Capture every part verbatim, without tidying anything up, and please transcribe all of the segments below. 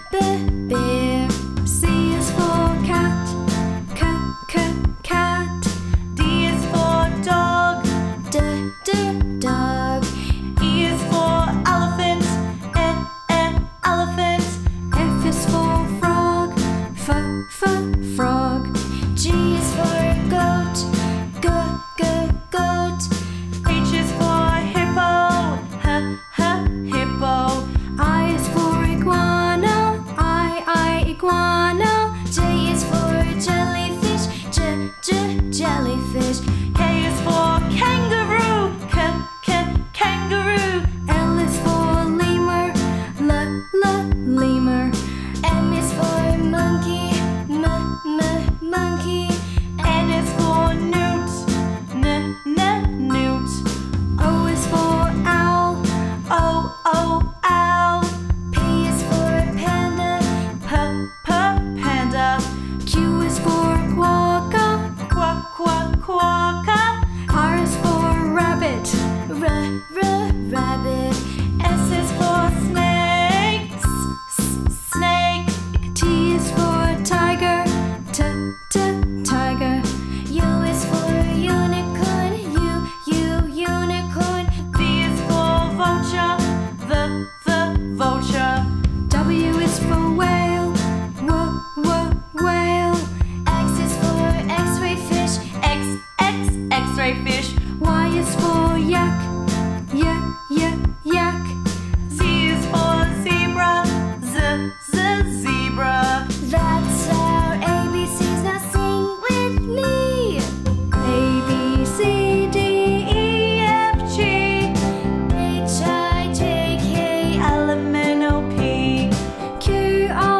H I J K L M N O P Q R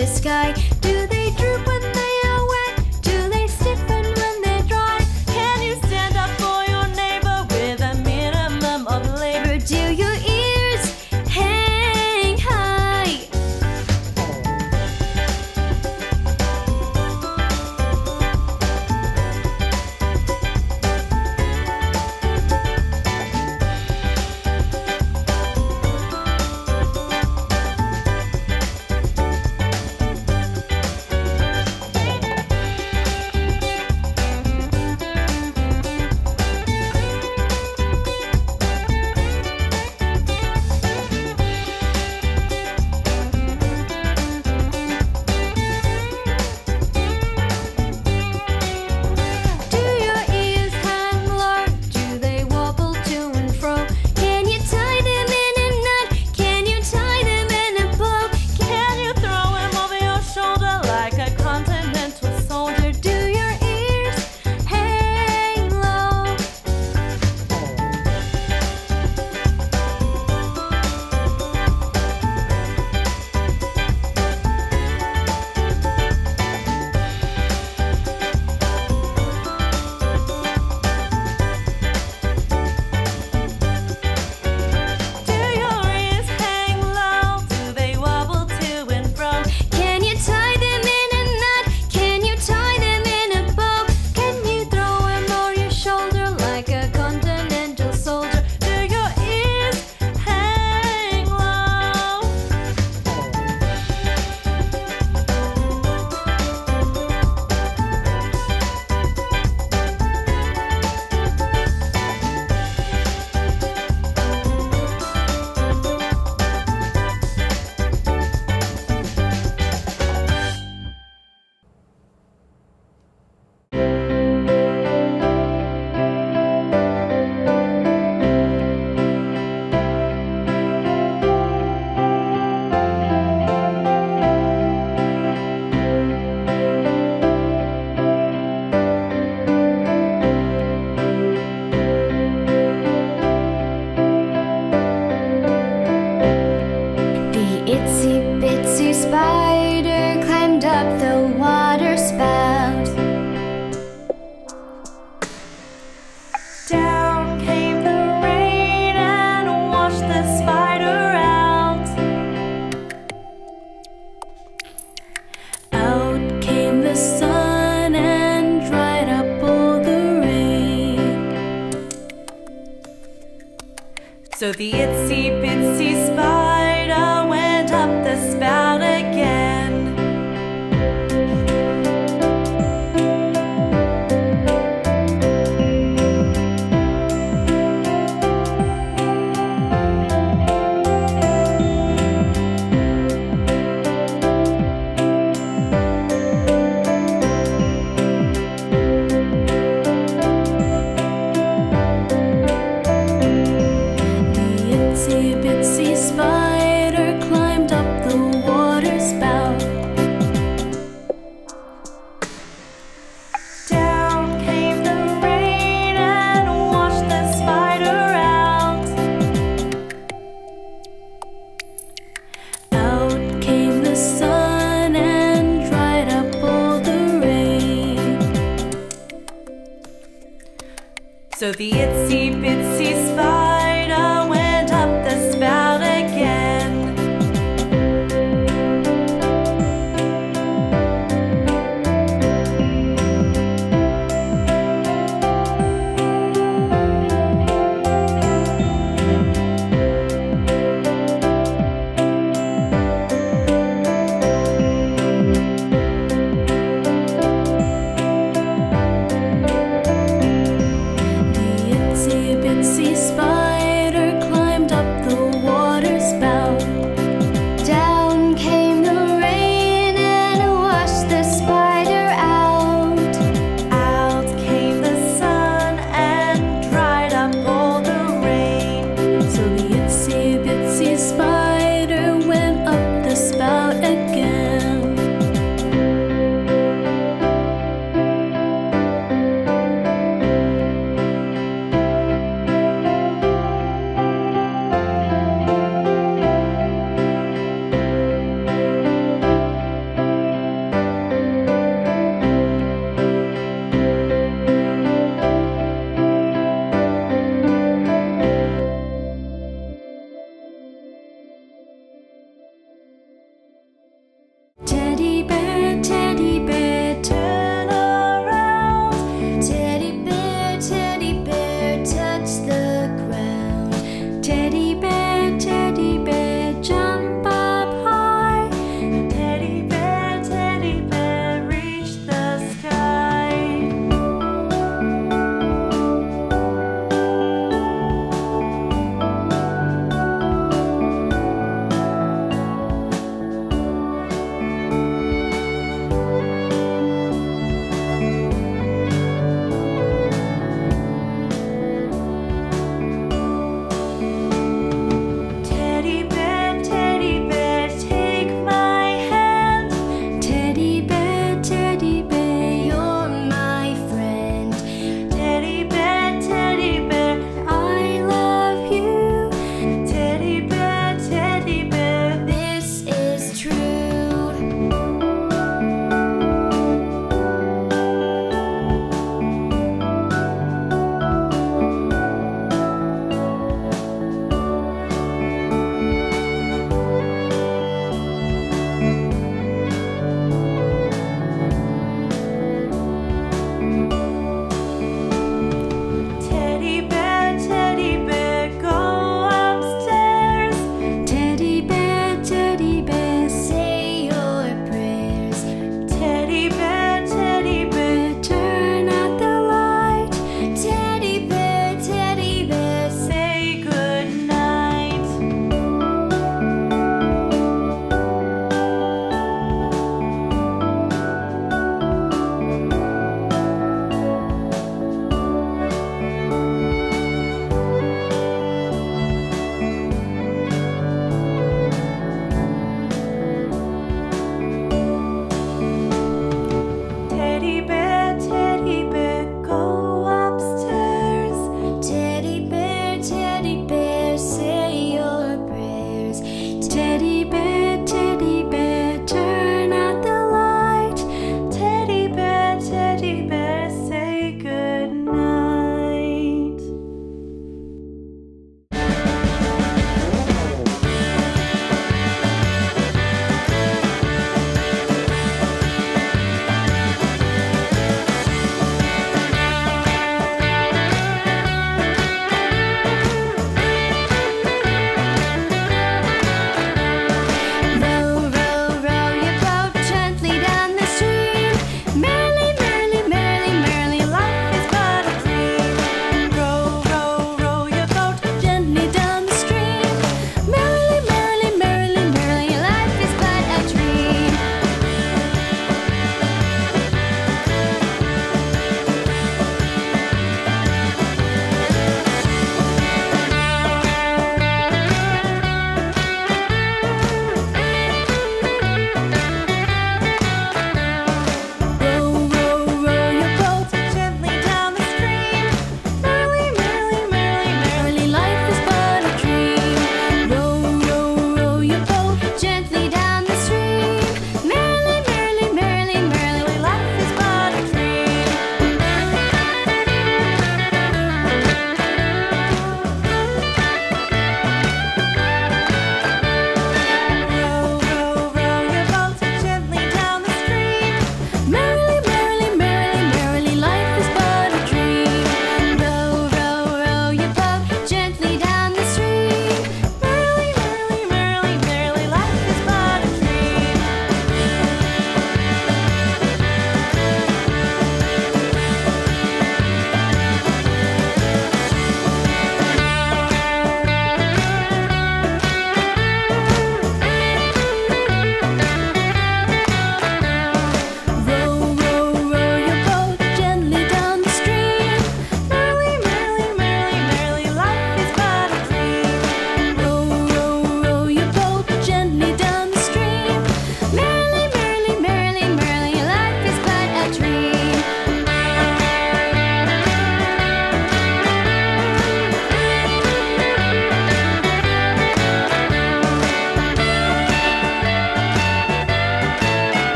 the sky? Do they droop when they are wet? Do they stiffen when they're dry? Can you stand up for your neighbor with a minimum of labor? Do your ears hang high? So the itsy bitsy spider went up the spout again. So the itsy bitsy spider went up the spout again. Baby.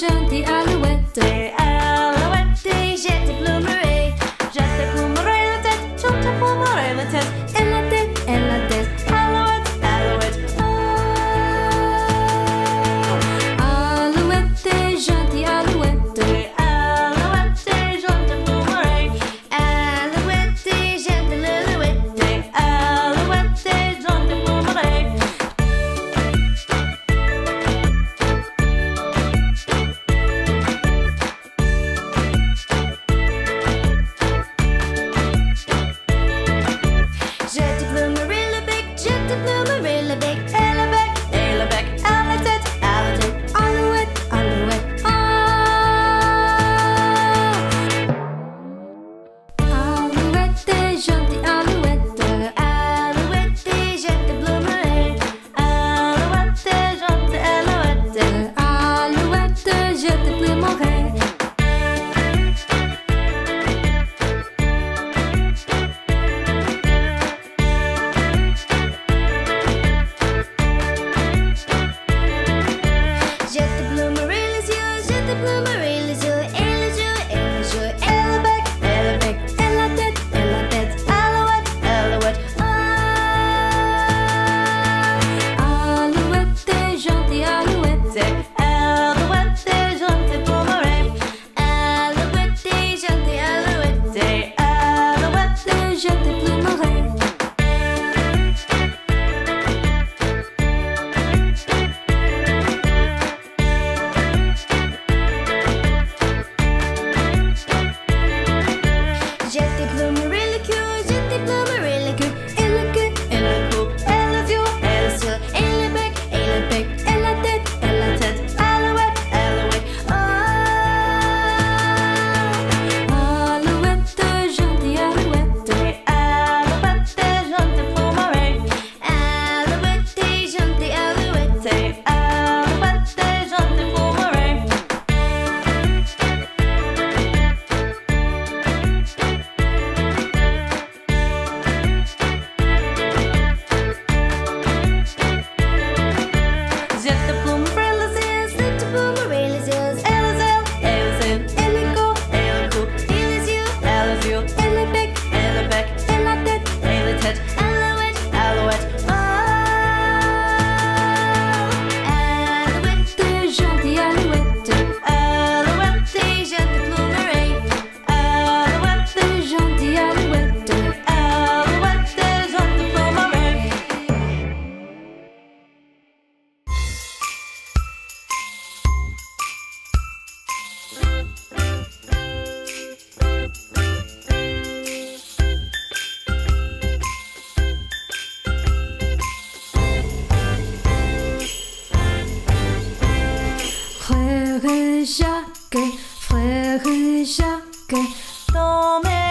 gentil alouette, des alouettes, des jets de plumerais, jette de plumerais la tête, chante de plumerais la tête, elle la tête, elle la tête, alouette, alouette, oh. Alouette, des gentil alouette, des alouettes, des jets de plumerais, alouette, des jets de l'alouette, des alouettes, des jets de plumerais. Frère Jacque, Frère Jacque, dans mes